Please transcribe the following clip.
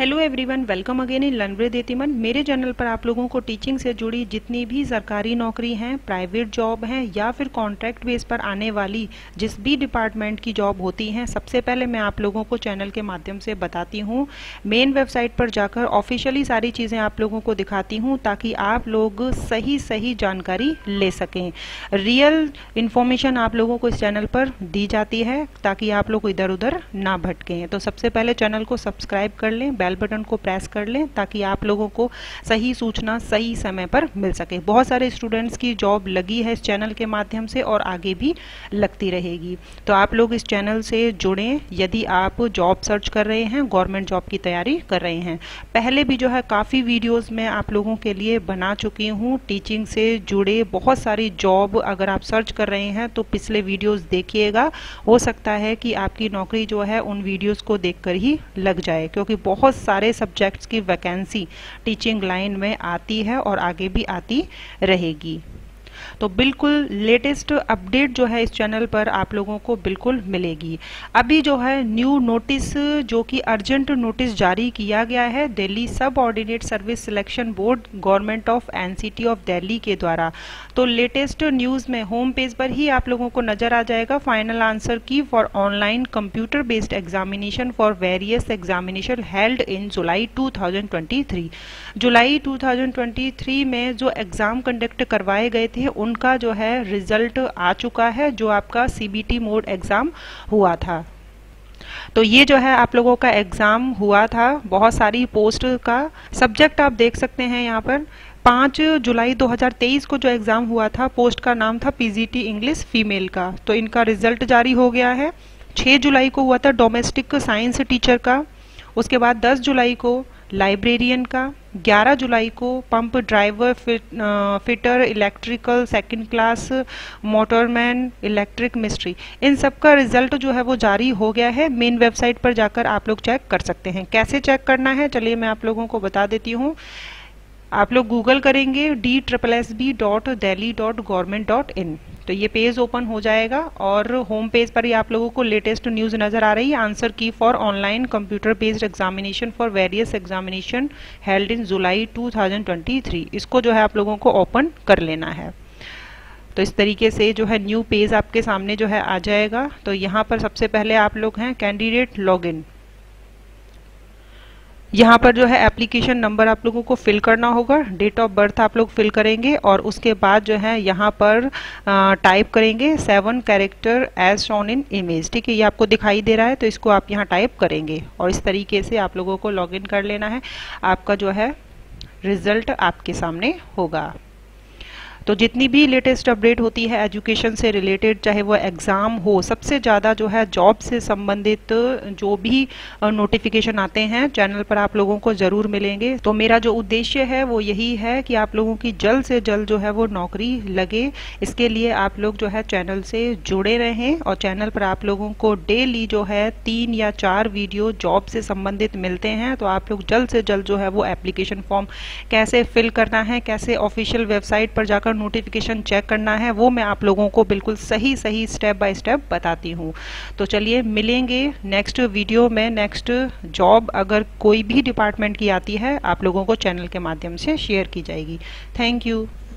Hello everyone, welcome again in learn with यतिमन। मेरे channel पर आप लोगों को टीचिंग से जुड़ी जितनी भी सरकारी नौकरी हैं, प्राइवेट जॉब हैं या फिर कॉन्ट्रैक्ट बेस पर आने वाली जिस भी डिपार्टमेंट की जॉब होती हैं, सबसे पहले मैं आप लोगों को चैनल के माध्यम से बताती हूं। मेन वेबसाइट पर जाकर ऑफिशियली सारी चीज़ें आप लोगों को दिखाती हूँ ताकि आप लोग सही जानकारी ले सकें। रियल इन्फॉर्मेशन आप लोगों को इस चैनल पर दी जाती है ताकि आप लोग इधर उधर ना भटकें। तो सबसे पहले चैनल को सब्सक्राइब कर लें, बेल बटन को प्रेस कर लें ताकि आप लोगों को सही सूचना सही समय पर मिल सके। बहुत सारे स्टूडेंट्स की जॉब लगी है इस चैनल के माध्यम से और आगे भी लगती रहेगी, तो आप लोग इस चैनल से जुड़ें। यदि आप जॉब सर्च कर रहे हैं, गवर्नमेंट जॉब की तैयारी कर रहे हैं, पहले भी जो है काफ़ी वीडियोस मैं आप लोगों के लिए बना चुकी हूँ टीचिंग से जुड़े। बहुत सारी जॉब अगर आप सर्च कर रहे हैं तो पिछले वीडियोज़ देखिएगा, हो सकता है कि आपकी नौकरी जो है उन वीडियोज़ को देख कर ही लग जाए, क्योंकि बहुत सारे सब्जेक्ट्स की वैकेंसी टीचिंग लाइन में आती है और आगे भी आती रहेगी। तो बिल्कुल लेटेस्ट अपडेट जो है इस चैनल पर आप लोगों को बिल्कुल मिलेगी। अभी जो है न्यू नोटिस, जो कि अर्जेंट नोटिस जारी किया गया है Delhi subordinate service selection board government of NCT of Delhi के द्वारा। तो लेटेस्ट न्यूज़ में होम पेज पर ही आप लोगों को नजर आ जाएगा final answer key for online computer based examination for various examination held in July 2023। जुलाई 2023 में जो एग्जाम कंडक्ट करवाए गए थे उनका जो है रिजल्ट आ चुका है, जो आपका CBT मोड एग्जाम हुआ था। तो ये जो है आप लोगों का एग्जाम हुआ था, बहुत सारी पोस्ट का सब्जेक्ट आप देख सकते हैं यहाँ पर। 5 जुलाई 2023 को जो एग्जाम हुआ था, पोस्ट का नाम था PGT इंग्लिश फीमेल का, तो इनका रिजल्ट जारी हो गया है। 6 जुलाई को हुआ था डोमेस्टिक साइंस टीचर का, उसके बाद 10 जुलाई को लाइब्रेरियन का, 11 जुलाई को pump driver, fitter, electrical, second class motorman, electric मिस्त्री, इन सब का रिजल्ट जो है वो जारी हो गया है। मेन वेबसाइट पर जाकर आप लोग चेक कर सकते हैं। कैसे चेक करना है चलिए मैं आप लोगों को बता देती हूँ। आप लोग गूगल करेंगे DSSSB.delhi.government.in, तो ये पेज ओपन हो जाएगा और होम पेज पर ही आप लोगों को लेटेस्ट न्यूज़ नज़र आ रही है। Answer key for online computer based examination for various examination held in July 2023, इसको जो है आप लोगों को ओपन कर लेना है। तो इस तरीके से जो है न्यू पेज आपके सामने जो है आ जाएगा। तो यहाँ पर सबसे पहले आप लोग हैं कैंडिडेट लॉगिन, यहाँ पर जो है एप्लीकेशन नंबर आप लोगों को फिल करना होगा, डेट ऑफ बर्थ आप लोग फिल करेंगे और उसके बाद जो है यहाँ पर टाइप करेंगे 7 character as shown in image. ठीक है, ये आपको दिखाई दे रहा है तो इसको आप यहाँ टाइप करेंगे और इस तरीके से आप लोगों को लॉगिन कर लेना है। आपका जो है रिजल्ट आपके सामने होगा। तो जितनी भी लेटेस्ट अपडेट होती है एजुकेशन से रिलेटेड, चाहे वो एग्ज़ाम हो, सबसे ज़्यादा जो है जॉब से संबंधित जो भी नोटिफिकेशन आते हैं चैनल पर आप लोगों को ज़रूर मिलेंगे। तो मेरा जो उद्देश्य है वो यही है कि आप लोगों की जल्द से जल्द जो है वो नौकरी लगे, इसके लिए आप लोग जो है चैनल से जुड़े रहें। और चैनल पर आप लोगों को डेली जो है 3 या 4 वीडियो जॉब से संबंधित मिलते हैं, तो आप लोग जल्द से जल्द जो है वो एप्लीकेशन फॉर्म कैसे फिल करना है, कैसे ऑफिशियल वेबसाइट पर जाकर नोटिफिकेशन चेक करना है, वो मैं आप लोगों को बिल्कुल सही स्टेप बाय स्टेप बताती हूँ। तो चलिए मिलेंगे नेक्स्ट वीडियो में। नेक्स्ट जॉब अगर कोई भी डिपार्टमेंट की आती है आप लोगों को चैनल के माध्यम से शेयर की जाएगी। Thank you.